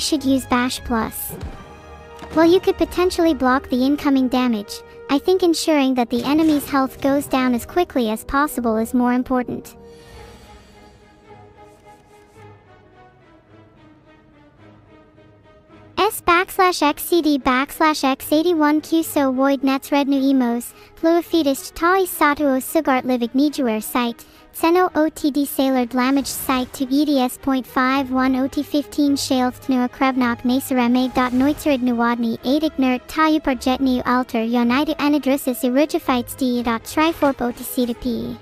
should use Bash Plus. While you could potentially block the incoming damage, I think ensuring that the enemy's health goes down as quickly as possible is more important. S\XCD\X81Q so void nets red new emos, fluafetist tai satu o sugart livig nijuer site, seno otd sailor dlamage site to eds.51 ot15 shaleth tnua krevnok nasereme.noitserid nuwadni adignert tayuparjetni alter yonidu anadrusis irujophites d.triforp otcdp.